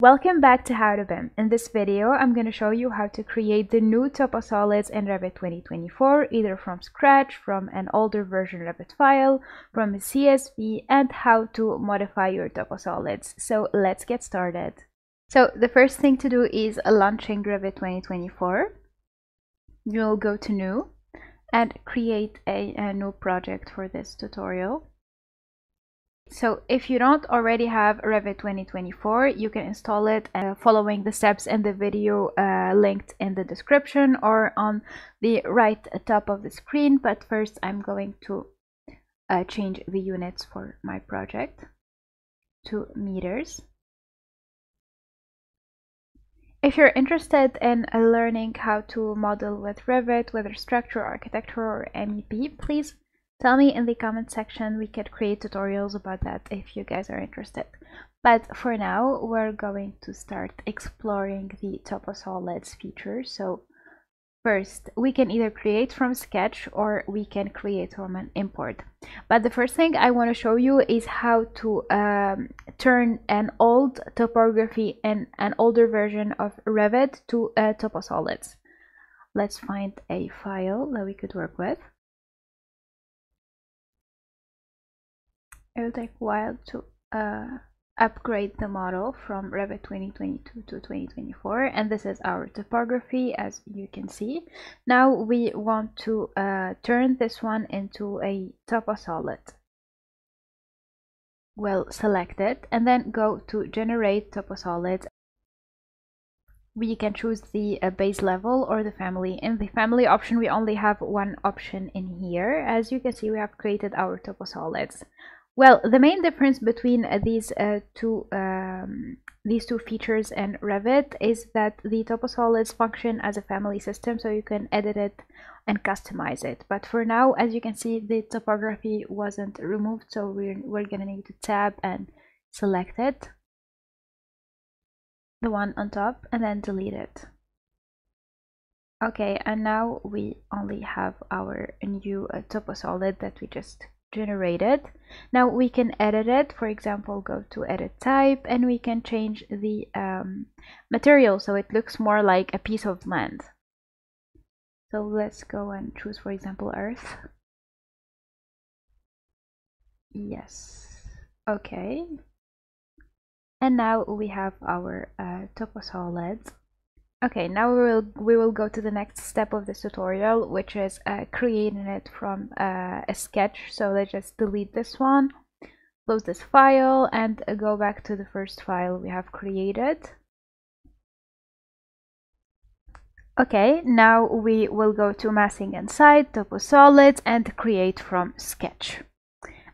Welcome back to How to BIM. In this video, I'm going to show you how to create the new Toposolids in Revit 2024, either from scratch, from an older version Revit file, from a CSV, and how to modify your Toposolids. So let's get started. So the first thing to do is launching Revit 2024. You'll go to New and create a new project for this tutorial. So if you don't already have Revit 2024, you can install it following the steps in the video linked in the description or on the right top of the screen. But first, I'm going to change the units for my project to meters. If you're interested in learning how to model with Revit, whether structure, architecture, or MEP, please tell me in the comment section. We could create tutorials about that if you guys are interested. But for now, we're going to start exploring the Toposolids feature. So first, we can either create from sketch or we can create from an import. But the first thing I want to show you is how to turn an old topography and an older version of Revit to Toposolids. Let's find a file that we could work with. It will take a while to upgrade the model from Revit 2022 to 2024, and this is our topography, as you can see. Now we want to turn this one into a Toposolid. We'll select it and then go to Generate Toposolids. We can choose the base level or the family. In the family option, we only have one option in here. As you can see, we have created our Toposolids. Well, the main difference between these two features in Revit is that the Toposolids function as a family system, so you can edit it and customize it. But for now, as you can see, the topography wasn't removed, so we're gonna need to tab and select it, the one on top, and then delete it. Okay, and now we only have our new Toposolid that we just generated. Now we can edit it. For example, go to edit type and we can change the material so it looks more like a piece of land. So let's go and choose, for example, earth. Yes, okay, and now we have our Toposolids. Okay, now we will go to the next step of this tutorial, which is creating it from a sketch. So let's just delete this one, close this file, and go back to the first file we have created. Okay, now we will go to massing inside Toposolids and create from sketch.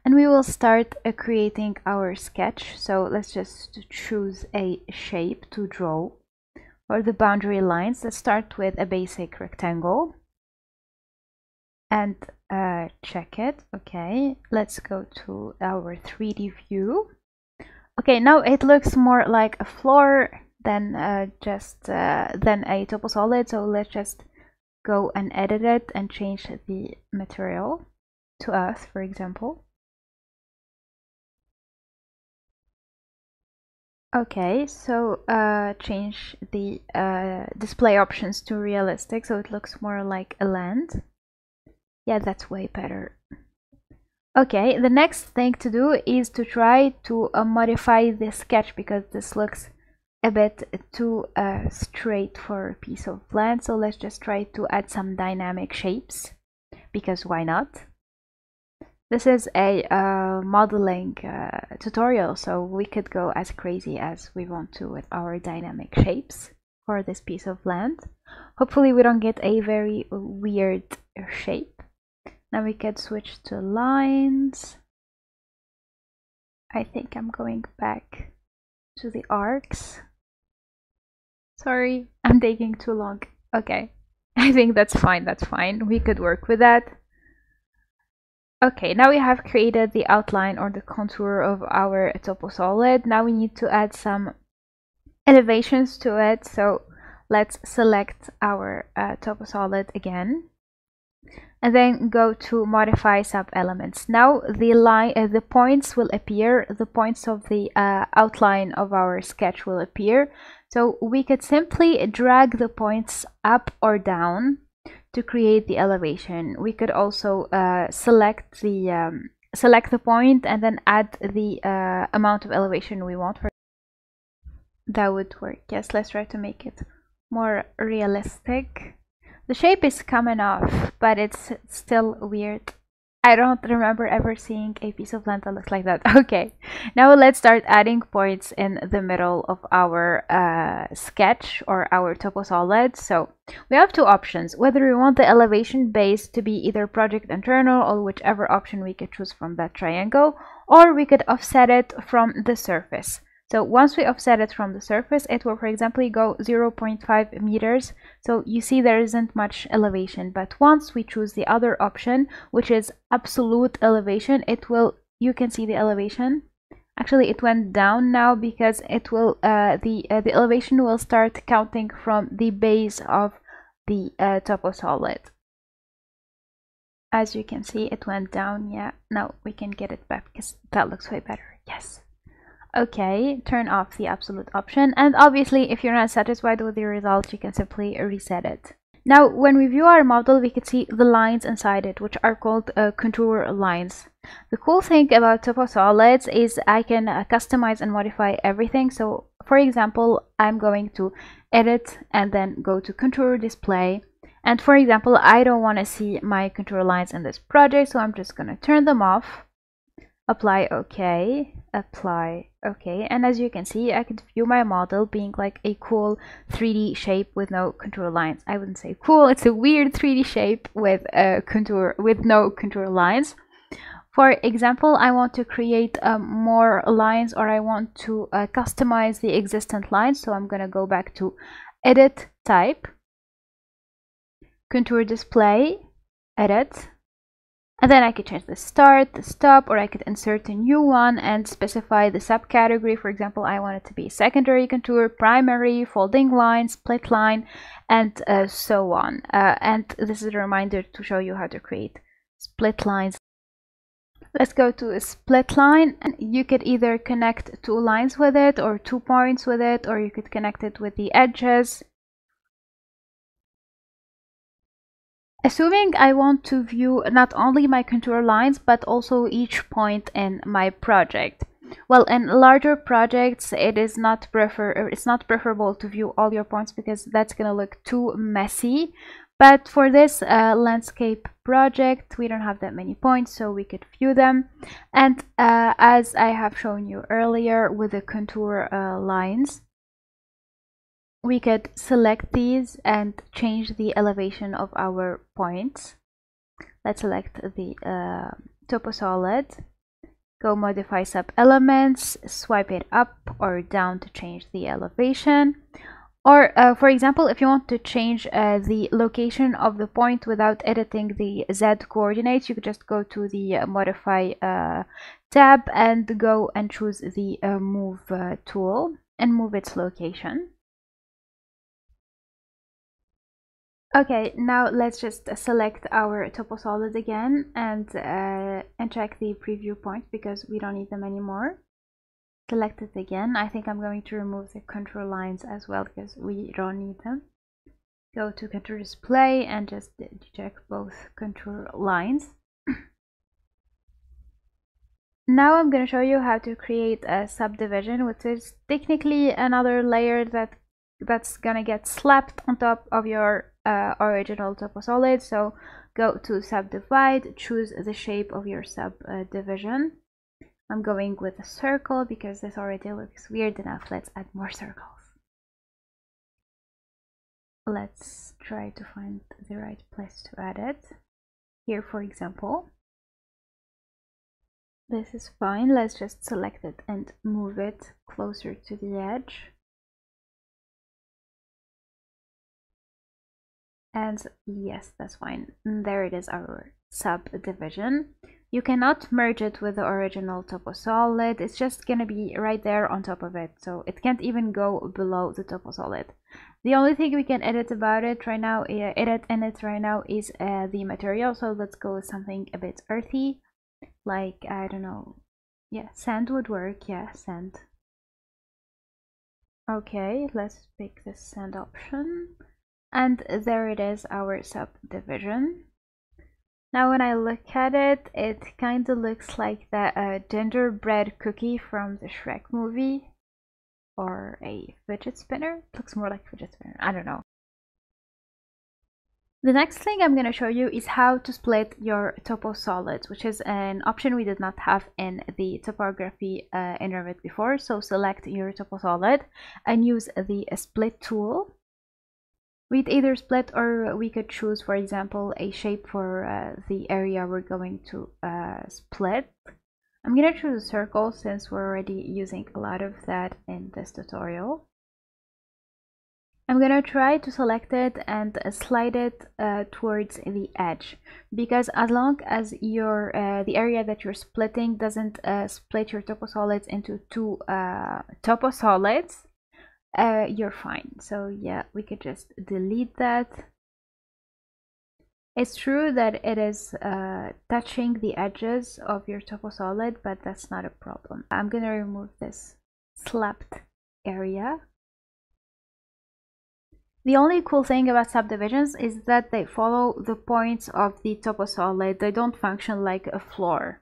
And we will start creating our sketch. So let's just choose a shape to draw, or the boundary lines. Let's start with a basic rectangle and check it. Okay, let's go to our 3D view. Okay, now it looks more like a floor than a Toposolid. So let's just go and edit it and change the material to earth, for example. Okay, so change the display options to realistic, so it looks more like a land. Yeah, that's way better. Okay, the next thing to do is to try to modify the sketch, because this looks a bit too straight for a piece of land. So let's just try to add some dynamic shapes, because why not? This is a modeling tutorial, so we could go as crazy as we want to with our dynamic shapes for this piece of land. Hopefully we don't get a very weird shape. Now we could switch to lines. I think I'm going back to the arcs. Sorry, I'm taking too long. Okay, I think that's fine, that's fine. We could work with that. Okay, now we have created the outline or the contour of our Toposolid. Now we need to add some elevations to it. So let's select our Toposolid again and then go to modify sub elements. Now the line, the points will appear, the points of the outline of our sketch will appear. So we could simply drag the points up or down to create the elevation. We could also select the point and then add the amount of elevation we want. That would work. Yes, let's try to make it more realistic. The shape is coming off, but it's still weird. I don't remember ever seeing a piece of land that looks like that. Okay, now let's start adding points in the middle of our sketch or our toposolid. So we have two options, whether we want the elevation base to be either project internal or whichever option we could choose from that triangle, or we could offset it from the surface. So once we offset it from the surface, it will, for example, go 0.5 meters. So you see there isn't much elevation. But once we choose the other option, which is absolute elevation, it will, you can see the elevation. Actually, it went down now because it will, the elevation will start counting from the base of the toposolid. As you can see, it went down. Yeah, now we can get it back because that looks way better. Yes. Okay, turn off the absolute option, and obviously if you're not satisfied with the result, you can simply reset it. Now when we view our model, we can see the lines inside it, which are called contour lines. The cool thing about Toposolids is I can customize and modify everything. So for example, I'm going to edit and then go to contour display. And for example, I don't want to see my contour lines in this project, so I'm just going to turn them off. Apply, okay, apply, okay, and as you can see, I could view my model being like a cool 3D shape with no contour lines. I wouldn't say cool, it's a weird 3D shape with a contour, with no contour lines. For example, I want to create more lines, or I want to customize the existing lines, so I'm gonna go back to edit, type, contour display, edit. And then I could change the start, the stop, or I could insert a new one and specify the subcategory. For example, I want it to be secondary contour, primary, folding line, split line, and so on. And this is a reminder to show you how to create split lines. Let's go to a split line. And you could either connect two lines with it, or 2 points with it, or you could connect it with the edges. Assuming I want to view not only my contour lines, but also each point in my project. Well, in larger projects, it is not preferable to view all your points because that's going to look too messy. But for this landscape project, we don't have that many points, so we could view them. And as I have shown you earlier with the contour lines, we could select these and change the elevation of our points. Let's select the toposolid, go modify sub elements, swipe it up or down to change the elevation. Or for example, if you want to change the location of the point without editing the Z coordinates, you could just go to the modify tab and go and choose the move tool and move its location. Okay, now let's just select our toposolid again and check the preview point because we don't need them anymore. Select it again. I think I'm going to remove the contour lines as well because we don't need them. Go to contour display and just check both contour lines. Now I'm going to show you how to create a subdivision, which is technically another layer that's gonna get slapped on top of your original toposolid. So go to subdivide, choose the shape of your subdivision. I'm going with a circle because this already looks weird enough. Let's add more circles. Let's try to find the right place to add it. Here, for example. This is fine. Let's just select it and move it closer to the edge. And yes, that's fine. There it is, our subdivision. You cannot merge it with the original Toposolid. It's just gonna be right there on top of it, so it can't even go below the Toposolid. The only thing we can edit about it right now, is the material. So let's go with something a bit earthy, like I don't know. Yeah, sand would work. Yeah, sand. Okay, let's pick the sand option, and there it is, our subdivision. Now when I look at it, it kind of looks like that gingerbread cookie from the Shrek movie, or a fidget spinner. It looks more like a fidget spinner, I don't know. The next thing I'm going to show you is how to split your Toposolids, which is an option we did not have in the topography in Revit before. So select your Toposolid and use the split tool. We'd either split, or we could choose, for example, a shape for the area we're going to split. I'm going to choose a circle since we're already using a lot of that in this tutorial. I'm going to try to select it and slide it towards the edge, because as long as your the area that you're splitting doesn't split your Toposolids into two Toposolids, you're fine. So yeah, we could just delete that. It's true that it is touching the edges of your Toposolid, but that's not a problem. I'm going to remove this slapped area. The only cool thing about subdivisions is that they follow the points of the Toposolid. They don't function like a floor.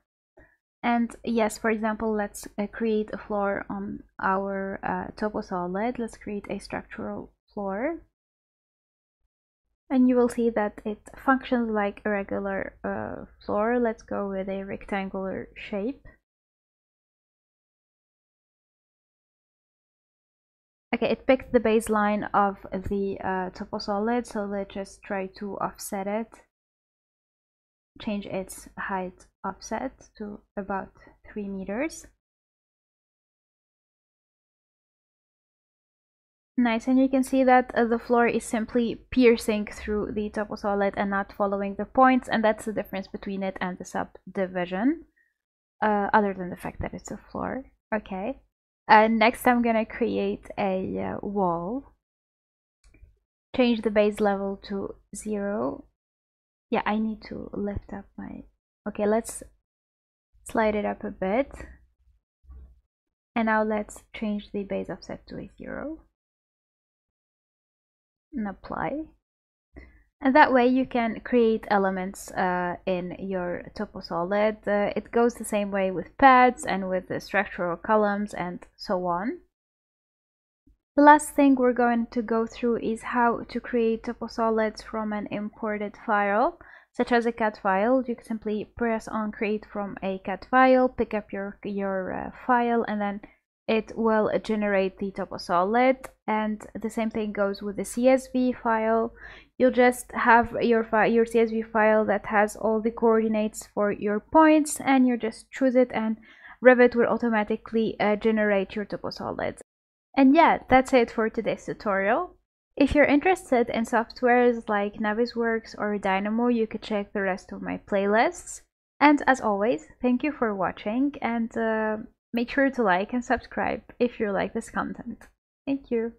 And yes, for example, let's create a floor on our Toposolid. Let's create a structural floor. And you will see that it functions like a regular floor. Let's go with a rectangular shape. Okay, it picked the baseline of the Toposolid, so let's just try to offset it. Change its height offset to about 3 meters. Nice, and you can see that the floor is simply piercing through the Toposolid and not following the points, and that's the difference between it and the subdivision, other than the fact that it's a floor. Okay. Next, I'm gonna create a wall. Change the base level to 0. Yeah, I need to lift up my... Okay, let's slide it up a bit. And now let's change the base offset to a 0. And apply. And that way you can create elements in your Toposolid. It goes the same way with pads and with the structural columns and so on. The last thing we're going to go through is how to create Toposolids from an imported file, such as a CAD file. You can simply press on create from a CAD file, pick up your file, and then it will generate the Toposolid. And the same thing goes with the CSV file. You'll just have your CSV file that has all the coordinates for your points, and you just choose it, and Revit will automatically generate your Toposolids. And yeah, that's it for today's tutorial. If you're interested in softwares like Navisworks or Dynamo, you could check the rest of my playlists. And as always, thank you for watching, and make sure to like and subscribe if you like this content. Thank you.